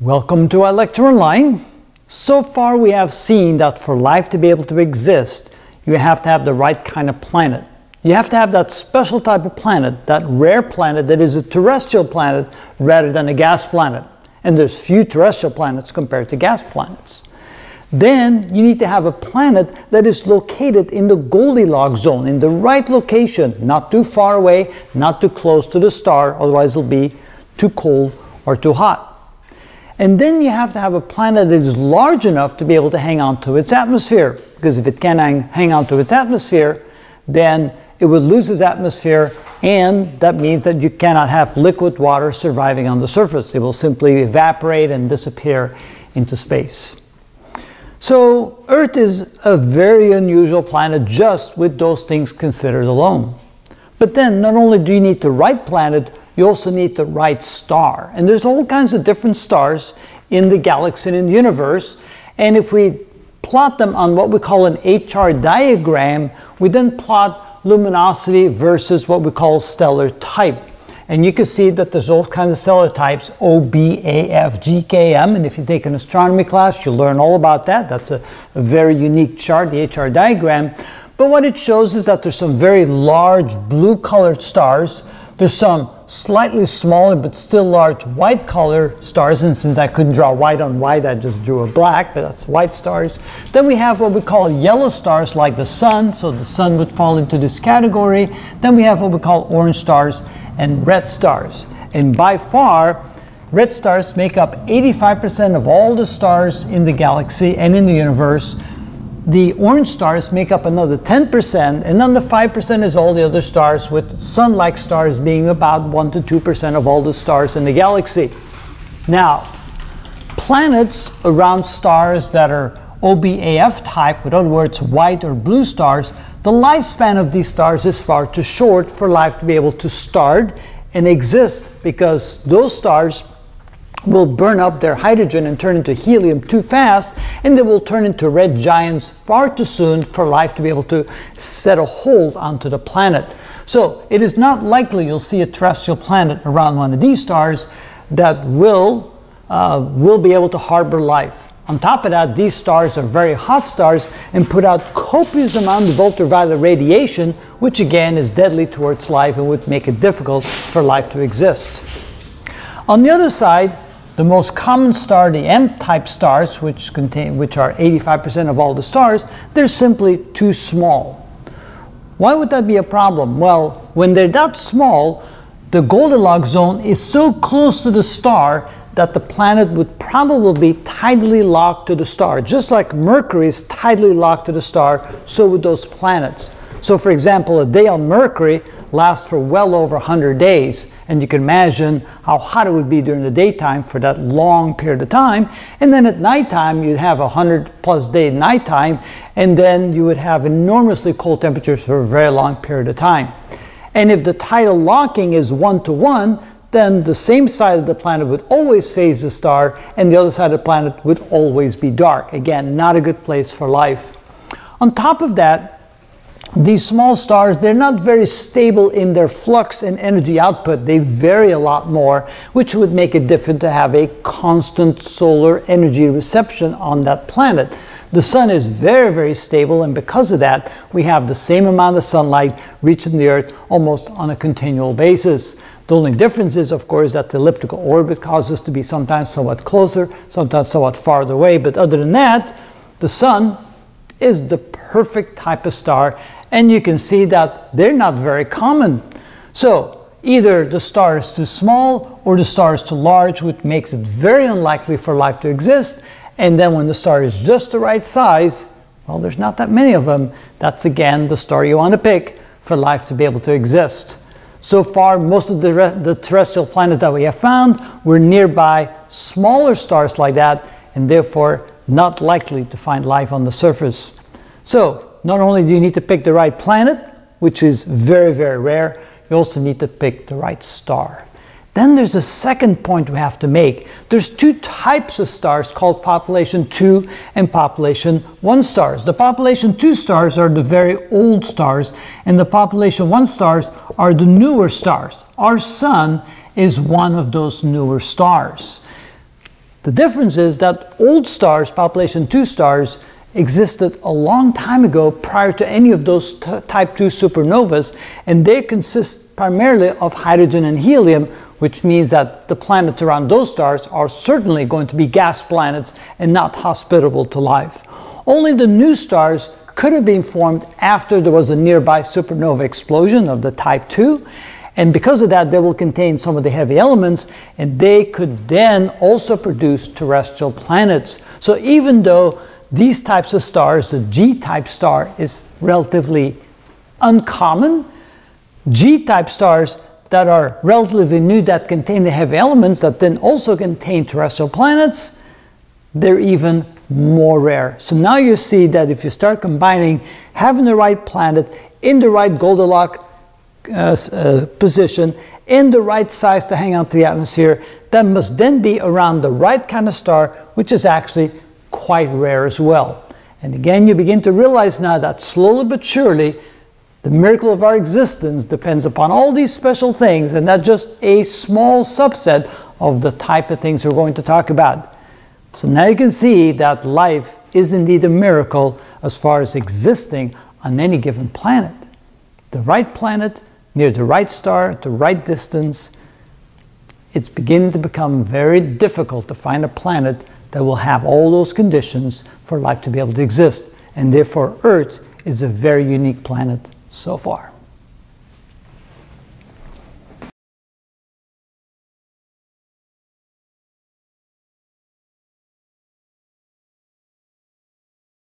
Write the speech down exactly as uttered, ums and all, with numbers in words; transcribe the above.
Welcome to iLectureOnline. So far we have seen that for life to be able to exist, you have to have the right kind of planet. You have to have that special type of planet, that rare planet that is a terrestrial planet rather than a gas planet. And there's few terrestrial planets compared to gas planets. Then you need to have a planet that is located in the Goldilocks zone, in the right location, not too far away, not too close to the star, otherwise it'll be too cold or too hot. And then you have to have a planet that is large enough to be able to hang on to its atmosphere. Because if it can't hang, hang on to its atmosphere, then it would lose its atmosphere, and that means that you cannot have liquid water surviving on the surface. It will simply evaporate and disappear into space. So Earth is a very unusual planet just with those things considered alone. But then not only do you need the right planet, you also need the right star. And there's all kinds of different stars in the galaxy and in the universe. And if we plot them on what we call an H R diagram, we then plot luminosity versus what we call stellar type. And you can see that there's all kinds of stellar types, O, B, A, F, G, K, M. And if you take an astronomy class, you'll learn all about that. That's a, a very unique chart, the H R diagram. But what it shows is that there's some very large blue-colored stars. There's some slightly smaller but still large white color stars, and since I couldn't draw white on white, I just drew a black, but that's white stars. Then we have what we call yellow stars, like the sun, so the sun would fall into this category. Then we have what we call orange stars and red stars, and by far red stars make up eighty-five percent of all the stars in the galaxy and in the universe. The orange stars make up another ten percent, and then the five percent is all the other stars, with sun-like stars being about one to two percent of all the stars in the galaxy. Now, planets around stars that are O B A F type, with other words white or blue stars, the lifespan of these stars is far too short for life to be able to start and exist, because those stars will burn up their hydrogen and turn into helium too fast, and they will turn into red giants far too soon for life to be able to set a hold onto the planet. So it is not likely you'll see a terrestrial planet around one of these stars that will, uh, will be able to harbor life. On top of that, these stars are very hot stars and put out copious amounts of ultraviolet radiation, which again is deadly towards life and would make it difficult for life to exist. On the other side, the most common star, the M-type stars, which contain, which are eighty-five percent of all the stars, they're simply too small. Why would that be a problem? Well, when they're that small, the Goldilocks zone is so close to the star that the planet would probably be tidally locked to the star. Just like Mercury is tidally locked to the star, so would those planets. So for example, a day on Mercury lasts for well over one hundred days, and you can imagine how hot it would be during the daytime for that long period of time, and then at nighttime you'd have a one hundred plus day nighttime, and then you would have enormously cold temperatures for a very long period of time. And if the tidal locking is one to one, then the same side of the planet would always face the star, and the other side of the planet would always be dark. Again, not a good place for life. On top of that, these small stars, they're not very stable in their flux and energy output. They vary a lot more, which would make it difficult to have a constant solar energy reception on that planet. The sun is very, very stable, and because of that, we have the same amount of sunlight reaching the Earth almost on a continual basis. The only difference is, of course, that the elliptical orbit causes us to be sometimes somewhat closer, sometimes somewhat farther away, but other than that, the sun is the perfect type of star. And you can see that they're not very common. So either the star is too small or the star is too large, which makes it very unlikely for life to exist. And then when the star is just the right size, well, there's not that many of them. That's again the star you want to pick for life to be able to exist. So far, most of the, the terrestrial planets that we have found were nearby smaller stars like that, and therefore not likely to find life on the surface. So not only do you need to pick the right planet, which is very, very rare, you also need to pick the right star. Then there's a second point we have to make. There's two types of stars called population two and population one stars. The population two stars are the very old stars, and the population one stars are the newer stars. Our sun is one of those newer stars. The difference is that old stars, population two stars, existed a long time ago prior to any of those type two supernovas, and they consist primarily of hydrogen and helium, which means that the planets around those stars are certainly going to be gas planets and not hospitable to life. Only the new stars could have been formed after there was a nearby supernova explosion of the type two, and because of that they will contain some of the heavy elements, and they could then also produce terrestrial planets. So even though these types of stars, the G type star, is relatively uncommon, G type stars that are relatively new, that contain the heavy elements that then also contain terrestrial planets, they're even more rare. So now you see that if you start combining having the right planet in the right Goldilocks uh, uh, position, in the right size to hang out to the atmosphere, that must then be around the right kind of star, which is actually quite rare as well. And again, you begin to realize now that slowly but surely the miracle of our existence depends upon all these special things, and not just a small subset of the type of things we're going to talk about. So now you can see that life is indeed a miracle as far as existing on any given planet. The right planet, near the right star, at the right distance. It's beginning to become very difficult to find a planet that will have all those conditions for life to be able to exist, and therefore Earth is a very unique planet so far.